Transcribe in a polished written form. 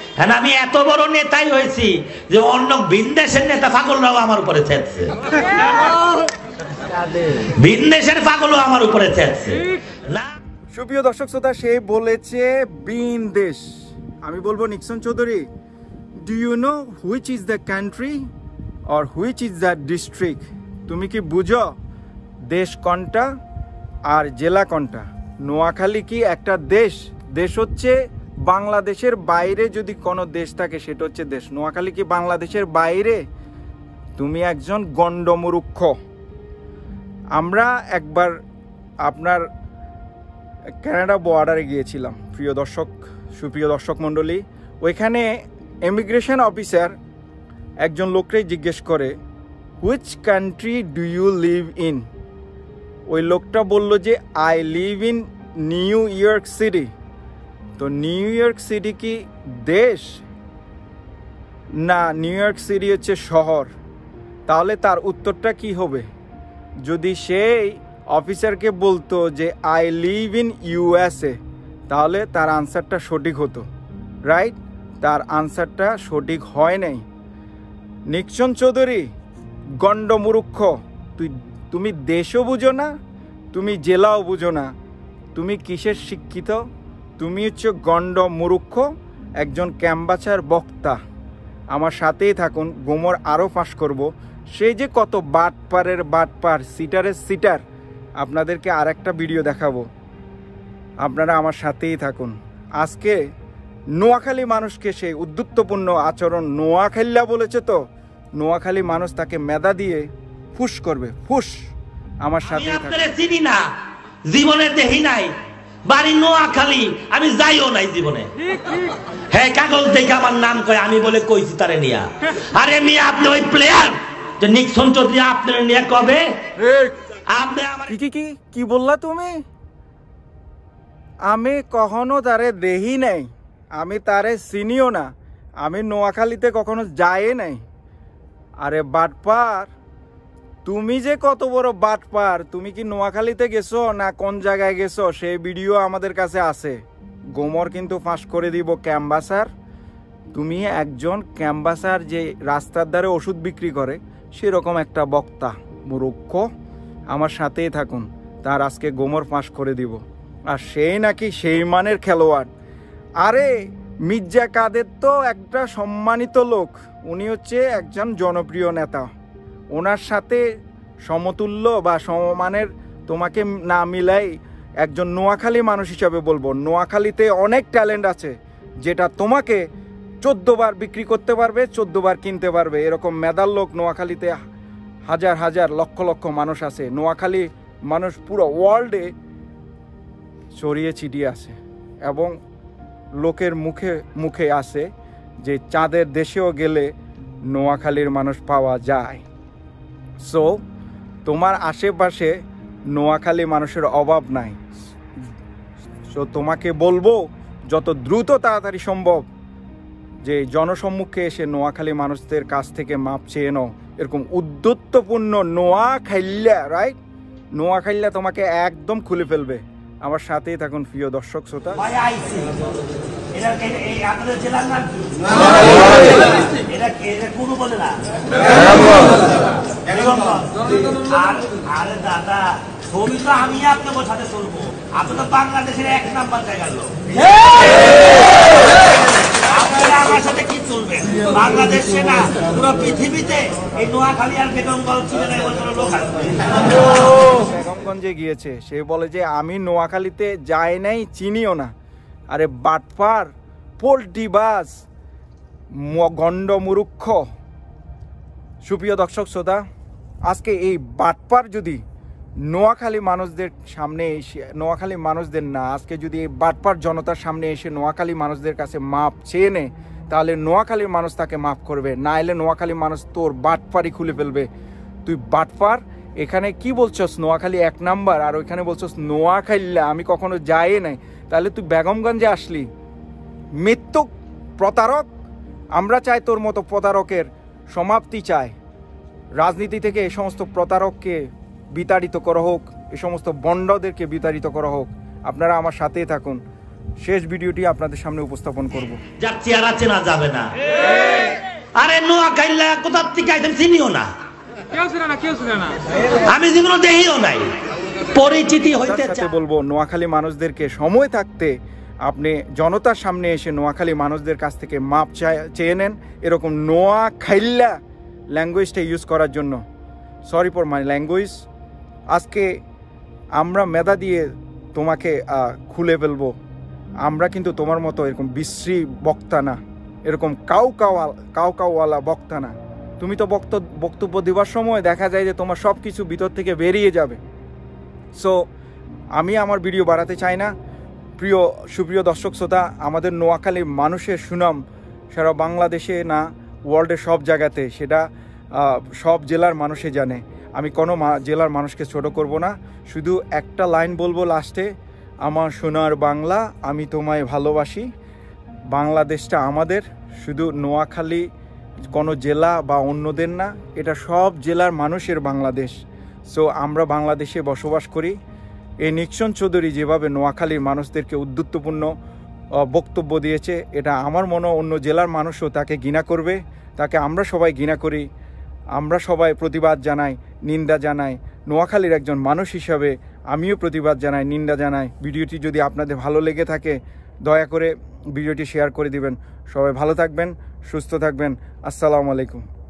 সুপ্রিয় দর্শক শ্রোতা, সে বলেছে বিনদেশ। আমি বলবো Nixon Chowdhury, do you know which is the country or which is the district? তুমি কি বুঝো দেশ কোনটা আর জেলা কোনটা? নোয়াখালী কি একটা দেশ? দেশ হচ্ছে বাংলাদেশের বাইরে যদি কোনো দেশ থাকে সেটা হচ্ছে দেশ। নোয়াখালী কি বাংলাদেশের বাইরে? তুমি একজন গণ্ডমূর্খ। আমরা একবার আপনার কানাডা বর্ডারে গিয়েছিলাম প্রিয় দর্শক, সুপ্রিয় দর্শক মণ্ডলী। ওইখানে ইমিগ্রেশন অফিসার একজন লোককে জিজ্ঞেস করে, which country do you live in? ওই লোকটা বলল যে I live in New York City. তো নিউ ইয়র্ক সিটি কি দেশ? না, নিউ ইয়র্ক সিটি হচ্ছে শহর। তাহলে তার উত্তরটা কি হবে? যদি সেই অফিসারকে বলতো যে আই লিভ ইন ইউএসএ, তাহলে তার আনসারটা সঠিক হতো, রাইট? তার আনসারটা সঠিক হয় নাই। নিক্সন চৌধুরী গণ্ডমূর্খ, তুমি দেশও বুঝো না, তুমি জেলাও বুঝো না, তুমি কিসের শিক্ষিত? তুমি হচ্ছে গণ্ডমূর্খ, একজন ক্যাম্বাসার বক্তা। আমার সাথেই থাকুন, গোমর আরও ফাঁস করব। সে যে কত বাটপারের বাটপার, সিটারের সিটার, আপনাদেরকে আর একটা ভিডিও দেখাবো, আপনারা আমার সাথেই থাকুন। আজকে নোয়াখালী মানুষকে সেই উদ্ধত্তপূর্ণ আচরণ, নোয়াখালীরা বলেছে তো, নোয়াখালী মানুষ তাকে মেধা দিয়ে ফুস করবে। ফুস, আমার সাথে চিনি না, জীবনে দেখি নাই, বাড়ি নোয়াখালী, আমি যাইও নাই জীবনে। হ্যাঁ, কাগজ দেখে আমার নাম কয়, আমি বলে কইছি তারে নিয়া। আরে মিয়া, আপনি ওই প্লেয়ার যে নিক্সন চৌধুরী আপনার নিয়া কবে? আপনি আমার কি কি কি বললা তুমি? আমি কখনো তারে দেখি নাই, আমি তারে চিনিও না, আমি নোয়াখালীতে কখনো যাই নাই। আরে বাটপার, তুমি যে কত বড় বাটপার! তুমি কি নোয়াখালীতে গেছো না কোন জায়গায় গেছো? সেই ভিডিও আমাদের কাছে আছে। গোমর কিন্তু ফাঁস করে দিব, ক্যাম্বাসার। তুমি একজন ক্যাম্বাসার, যে রাস্তার ধারে ওষুধ বিক্রি করে সেরকম একটা বক্তা, মূর্খ। আমার সাথেই থাকুন, তার আজকে গোমর ফাঁস করে দিব। আর সেই নাকি সেই মানের খেলোয়াড়। আরে মির্জা কাদের তো একটা সম্মানিত লোক, উনি হচ্ছে একজন জনপ্রিয় নেতা। ওনার সাথে সমতুল্য বা সমমানের তোমাকে না মিলাই একজন নোয়াখালী মানুষ হিসাবে বলবো, নোয়াখালীতে অনেক ট্যালেন্ট আছে যেটা তোমাকে 14 বার বিক্রি করতে পারবে, 14 বার কিনতে পারবে। এরকম মেধার লোক নোয়াখালীতে হাজার হাজার লক্ষ লক্ষ মানুষ আছে। নোয়াখালী মানুষ পুরো ওয়ার্ল্ডে ছড়িয়ে ছিটিয়ে আছে এবং লোকের মুখে মুখে আছে যে চাঁদের দেশেও গেলে নোয়াখালীর মানুষ পাওয়া যায়। সো তোমার আশেপাশে নোয়াখালী মানুষের অভাব নাই। সো তোমাকে বলবো যত দ্রুত তাড়াতাড়ি সম্ভব যে জনসম্মুখে এসে নোয়াখালী মানুষদের কাছ থেকে মাপ চেয়ে নাও। এরকম উদ্ধত্তপূর্ণ নোয়াখাইল্যা, রাইট, নোয়াখাইল্যা তোমাকে একদম খুলে ফেলবে। আমার সাথেই থাকুন প্রিয় দর্শক শ্রোতা। দাদা, ছবি তো আমি আপনার সাথে চলবো, আপনি তো বাংলাদেশের 1 নাম্বার জায়গা লোক, আমার সাথে কি চলবে? বাংলাদেশ সেনা পুরো পৃথিবীতে এই নোয়াখালী আর বেগমগঞ্জ বেগমগঞ্জে গিয়েছে, সে বলে যে আমি নোয়াখালীতে যাই নাই, চিনিও না। আরে বাটপার, পোল্টিবাস, গণ্ডমূর্খ! সুপ্রিয় দর্শক শ্রোতা, আজকে এই বাটপার যদি নোয়াখালী মানুষদের সামনে এসে, নোয়াখালী মানুষদের না, আজকে যদি এই বাটপার জনতার সামনে এসে নোয়াখালী মানুষদের কাছে মাপ চেয়ে নে, তাহলে নোয়াখালীর মানুষ তাকে মাপ করবে, না এলে নোয়াখালী মানুষ তোর বাটপারই খুলে ফেলবে। তুই বাটপার, এখানে কি বলছস নোয়াখালী 1 নাম্বার, আর ওইখানে বলছস নোয়াখাইল্যা, আমি কখনো যাই নাই। তাহলে তুই বেগমগঞ্জে আসলি, মিথ্যুক, প্রতারক! আমরা চাই তোর মতো প্রতারকের সমাপ্তি চাই। রাজনীতি থেকে এই সমস্ত প্রতারককে বিতাড়িত করা হোক, এই সমস্ত বন্ডদেরকে বিতাড়িত করা হোক। আপনারা আমার সাথেই থাকুন। शेष भिडियोटी आपनादेर सामने उपस्थापन करब। जार चेहरा चेना जाबे ना আরে নোয়াখালী কোথা থেকে আইছেন চিনিও না কেউ চিনে না আমি জীবনে দেখিও নাই পরিচিতি হইতে চাই। বলবো নোয়াখালী মানুষদেরকে সময় থাকতে আপনি জনতার সামনে এসে নোয়াখালী মানুষদের কাছ থেকে মাপ চেয়ে নেন। এরকম নোয়াখালী ল্যাঙ্গুয়েজটা ইউজ করার জন্য সরি ফর মাই ল্যাঙ্গুয়েজ, আজকে আমরা মেধা দিয়ে তোমাকে খুলে ফেলবো। আমরা কিন্তু তোমার মতো এরকম বিশ্রী বক্তা না, এরকম কাউ কাউওয়ালা বক্তা না। তুমি তো বক্তব্য দেওয়ার সময় দেখা যায় যে তোমার সব কিছু ভিতর থেকে বেরিয়ে যাবে। সো আমি আমার ভিডিও বাড়াতে চাই না। প্রিয় সুপ্রিয় দর্শক শ্রোতা, আমাদের নোয়াখালীর মানুষের সুনাম সারা বাংলাদেশে না ওয়ার্ল্ডের সব জায়গাতে, সেটা সব জেলার মানুষে জানে। আমি কোনো জেলার মানুষকে ছোট করব না, শুধু একটা লাইন বলবো লাস্টে, আমার সোনার বাংলা আমি তোমায় ভালোবাসি। বাংলাদেশটা আমাদের, শুধু নোয়াখালী কোনো জেলা বা অন্যদের না, এটা সব জেলার মানুষের বাংলাদেশ। সো আমরা বাংলাদেশে বসবাস করি। এই নিক্সন চৌধুরী যেভাবে নোয়াখালীর মানুষদেরকে উদ্যুত্বপূর্ণ বক্তব্য দিয়েছে, এটা আমার মনে অন্য জেলার মানুষও তাকে ঘৃণা করবে। তাকে আমরা সবাই ঘৃণা করি, আমরা সবাই প্রতিবাদ জানাই, নিন্দা জানাই। নোয়াখালীর একজন মানুষ হিসাবে আমিও প্রতিবাদ জানাই, নিন্দা জানাই। ভিডিওটি যদি আপনাদের ভালো লেগে থাকে দয়া করে ভিডিওটি শেয়ার করে দিবেন। সবাই ভালো থাকবেন, সুস্থ থাকবেন। আসসালামু আলাইকুম।